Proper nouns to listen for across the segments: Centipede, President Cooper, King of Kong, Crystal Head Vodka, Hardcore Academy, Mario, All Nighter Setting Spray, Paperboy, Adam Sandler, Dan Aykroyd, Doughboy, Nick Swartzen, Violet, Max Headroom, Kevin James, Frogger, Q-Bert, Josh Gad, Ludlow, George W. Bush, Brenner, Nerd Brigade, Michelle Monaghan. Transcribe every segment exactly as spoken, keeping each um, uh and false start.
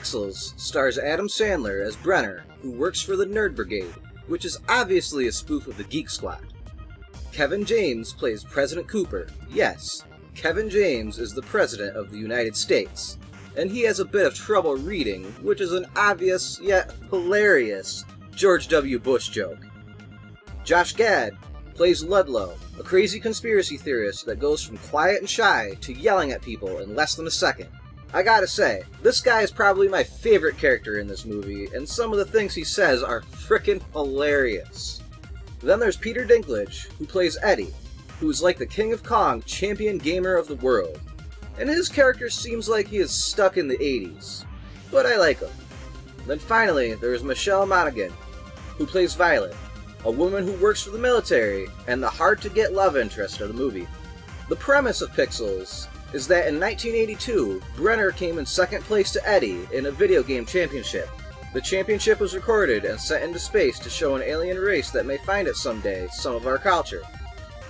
Pixels stars Adam Sandler as Brenner, who works for the Nerd Brigade, which is obviously a spoof of the Geek Squad. Kevin James plays President Cooper. Yes, Kevin James is the President of the United States, and he has a bit of trouble reading, which is an obvious, yet hilarious, George W. Bush joke. Josh Gad plays Ludlow, a crazy conspiracy theorist that goes from quiet and shy to yelling at people in less than a second. I gotta say, this guy is probably my favorite character in this movie, and some of the things he says are frickin' hilarious. Then there's Peter Dinklage, who plays Eddie, who is like the King of Kong champion gamer of the world, and his character seems like he is stuck in the eighties, but I like him. Then finally, there is Michelle Monaghan, who plays Violet, a woman who works for the military and the hard-to-get love interest of the movie. The premise of Pixels is that in nineteen eighty-two, Brenner came in second place to Eddie in a video game championship. The championship was recorded and sent into space to show an alien race that may find it someday some of our culture.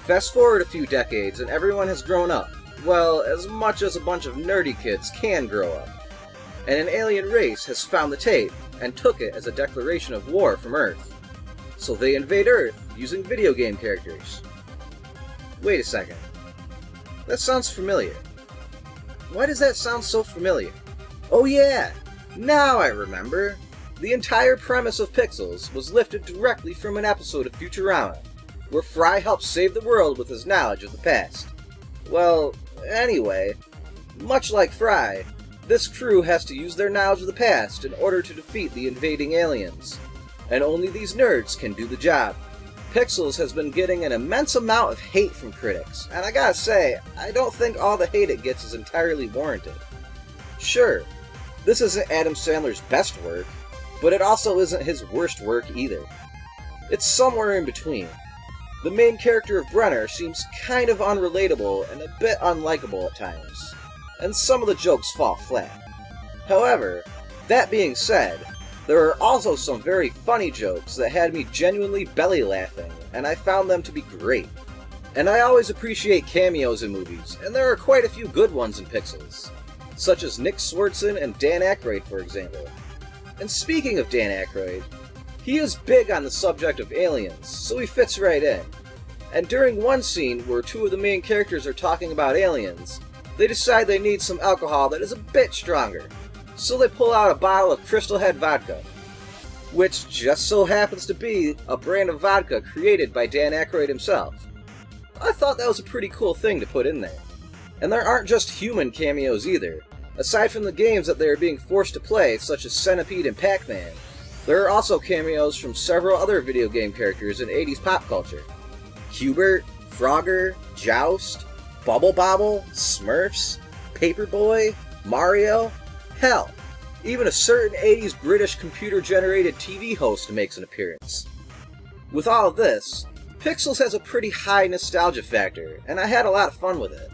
Fast forward a few decades and everyone has grown up. Well, as much as a bunch of nerdy kids can grow up. And an alien race has found the tape and took it as a declaration of war from Earth. So they invade Earth using video game characters. Wait a second. That sounds familiar. Why does that sound so familiar? Oh yeah! Now I remember! The entire premise of Pixels was lifted directly from an episode of Futurama, where Fry helps save the world with his knowledge of the past. Well, anyway, much like Fry, this crew has to use their knowledge of the past in order to defeat the invading aliens, and only these nerds can do the job. Pixels has been getting an immense amount of hate from critics, and I gotta say, I don't think all the hate it gets is entirely warranted. Sure, this isn't Adam Sandler's best work, but it also isn't his worst work either. It's somewhere in between. The main character of Brenner seems kind of unrelatable and a bit unlikable at times, and some of the jokes fall flat. However, that being said, there are also some very funny jokes that had me genuinely belly laughing, and I found them to be great. And I always appreciate cameos in movies, and there are quite a few good ones in Pixels, such as Nick Swartzen and Dan Aykroyd, for example. And speaking of Dan Aykroyd, he is big on the subject of aliens, so he fits right in. And during one scene where two of the main characters are talking about aliens, they decide they need some alcohol that is a bit stronger. So they pull out a bottle of Crystal Head Vodka, which just so happens to be a brand of vodka created by Dan Aykroyd himself. I thought that was a pretty cool thing to put in there. And there aren't just human cameos either. Aside from the games that they are being forced to play, such as Centipede and Pac-Man, there are also cameos from several other video game characters in eighties pop culture. Q-Bert, Frogger, Joust, Bubble Bobble, Smurfs, Paperboy, Mario. Hell, even a certain eighties British computer-generated T V host makes an appearance. With all of this, Pixels has a pretty high nostalgia factor, and I had a lot of fun with it.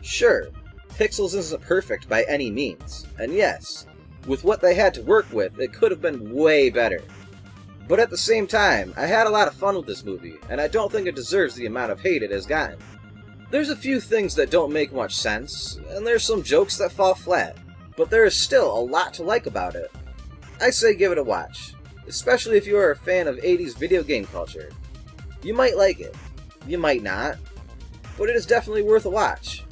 Sure, Pixels isn't perfect by any means, and yes, with what they had to work with, it could have been way better. But at the same time, I had a lot of fun with this movie, and I don't think it deserves the amount of hate it has gotten. There's a few things that don't make much sense, and there's some jokes that fall flat. But there is still a lot to like about it. I say give it a watch, especially if you are a fan of eighties video game culture. You might like it, you might not, but it is definitely worth a watch.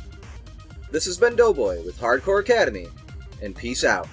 This has been Doughboy with Hardcore Academy, and peace out.